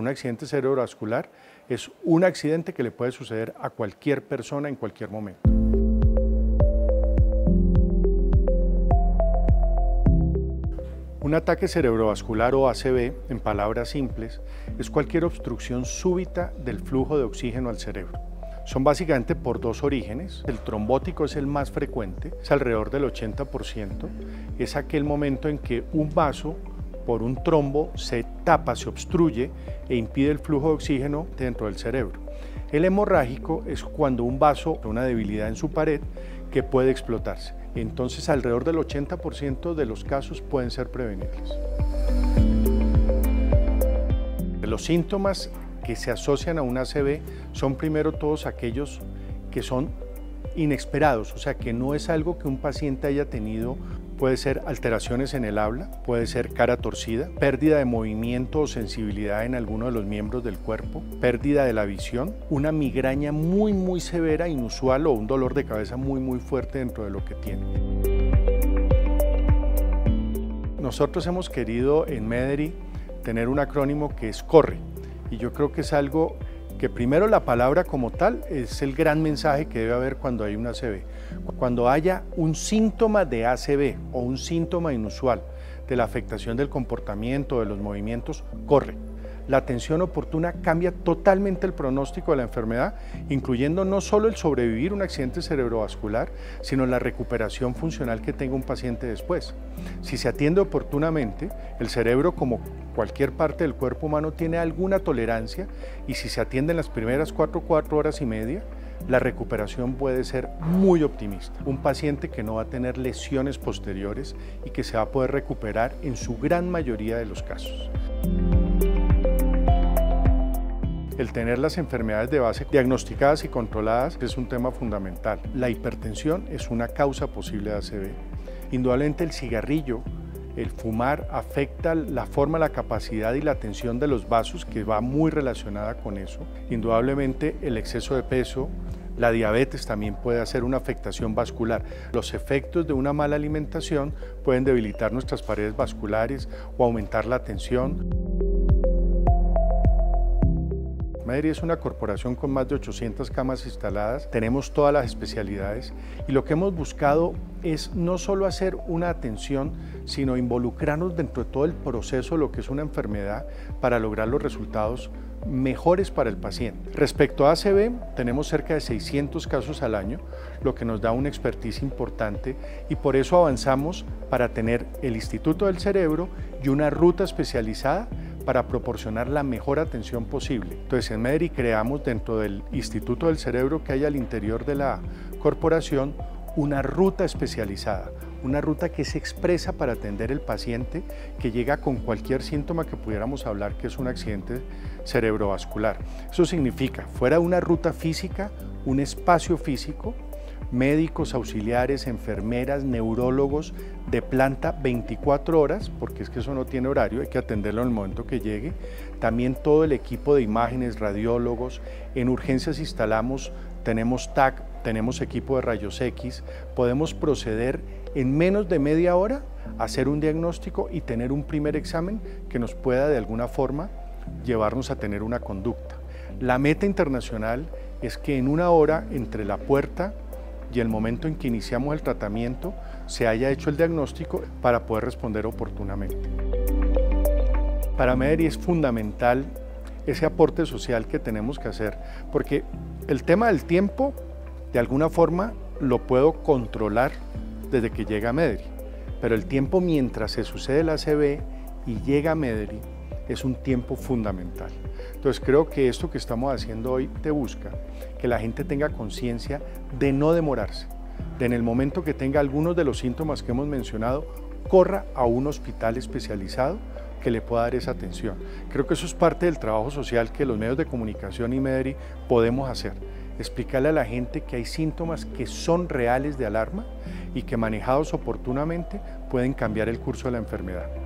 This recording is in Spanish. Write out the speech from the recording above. Un accidente cerebrovascular es un accidente que le puede suceder a cualquier persona en cualquier momento. Un ataque cerebrovascular o ACV, en palabras simples, es cualquier obstrucción súbita del flujo de oxígeno al cerebro. Son básicamente por dos orígenes. El trombótico es el más frecuente, es alrededor del 80%. Es aquel momento en que un vaso por un trombo se tapa, se obstruye e impide el flujo de oxígeno dentro del cerebro. El hemorrágico es cuando un vaso tiene una debilidad en su pared que puede explotarse. Entonces, alrededor del 80% de los casos pueden ser prevenibles. Los síntomas que se asocian a un ACV son primero todos aquellos que son inesperados, o sea que no es algo que un paciente haya tenido. Puede ser alteraciones en el habla, puede ser cara torcida, pérdida de movimiento o sensibilidad en alguno de los miembros del cuerpo, pérdida de la visión, una migraña muy severa, inusual o un dolor de cabeza muy fuerte dentro de lo que tiene. Nosotros hemos querido en Méderi tener un acrónimo que es CORRE, y yo creo que es algo que primero la palabra como tal es el gran mensaje que debe haber cuando hay un ACV. Cuando haya un síntoma de ACV o un síntoma inusual de la afectación del comportamiento, de los movimientos, corre. La atención oportuna cambia totalmente el pronóstico de la enfermedad, incluyendo no solo el sobrevivir a un accidente cerebrovascular, sino la recuperación funcional que tenga un paciente después. Si se atiende oportunamente, el cerebro, como cualquier parte del cuerpo humano, tiene alguna tolerancia, y si se atiende en las primeras 4 horas y media, la recuperación puede ser muy optimista. Un paciente que no va a tener lesiones posteriores y que se va a poder recuperar en su gran mayoría de los casos. El tener las enfermedades de base diagnosticadas y controladas es un tema fundamental. La hipertensión es una causa posible de ACV. Indudablemente el cigarrillo, el fumar, afecta la forma, la capacidad y la tensión de los vasos, que va muy relacionada con eso. Indudablemente el exceso de peso, la diabetes también puede hacer una afectación vascular. Los efectos de una mala alimentación pueden debilitar nuestras paredes vasculares o aumentar la tensión. Méderi es una corporación con más de 800 camas instaladas, tenemos todas las especialidades, y lo que hemos buscado es no solo hacer una atención, sino involucrarnos dentro de todo el proceso de lo que es una enfermedad para lograr los resultados mejores para el paciente. Respecto a ACV, tenemos cerca de 600 casos al año, lo que nos da una expertise importante, y por eso avanzamos para tener el Instituto del Cerebro y una ruta especializada para proporcionar la mejor atención posible. Entonces, en Méderi creamos dentro del Instituto del Cerebro que hay al interior de la corporación una ruta especializada, una ruta que se expresa para atender el paciente que llega con cualquier síntoma que pudiéramos hablar que es un accidente cerebrovascular. Eso significa, fuera una ruta física, un espacio físico, médicos, auxiliares, enfermeras, neurólogos de planta 24 horas, porque es que eso no tiene horario, hay que atenderlo en el momento que llegue. También todo el equipo de imágenes, radiólogos, en urgencias instalamos, tenemos TAC, tenemos equipo de rayos X, podemos proceder en menos de media hora a hacer un diagnóstico y tener un primer examen que nos pueda de alguna forma llevarnos a tener una conducta. La meta internacional es que en una hora entre la puerta y el momento en que iniciamos el tratamiento se haya hecho el diagnóstico para poder responder oportunamente. Para Méderi es fundamental ese aporte social que tenemos que hacer, porque el tema del tiempo de alguna forma lo puedo controlar desde que llega a Méderi, pero el tiempo mientras se sucede el ACV y llega a Méderi es un tiempo fundamental. Entonces creo que esto que estamos haciendo hoy te busca que la gente tenga conciencia de no demorarse, de en el momento que tenga algunos de los síntomas que hemos mencionado, corra a un hospital especializado que le pueda dar esa atención. Creo que eso es parte del trabajo social que los medios de comunicación y Méderi podemos hacer. Explicarle a la gente que hay síntomas que son reales de alarma y que manejados oportunamente pueden cambiar el curso de la enfermedad.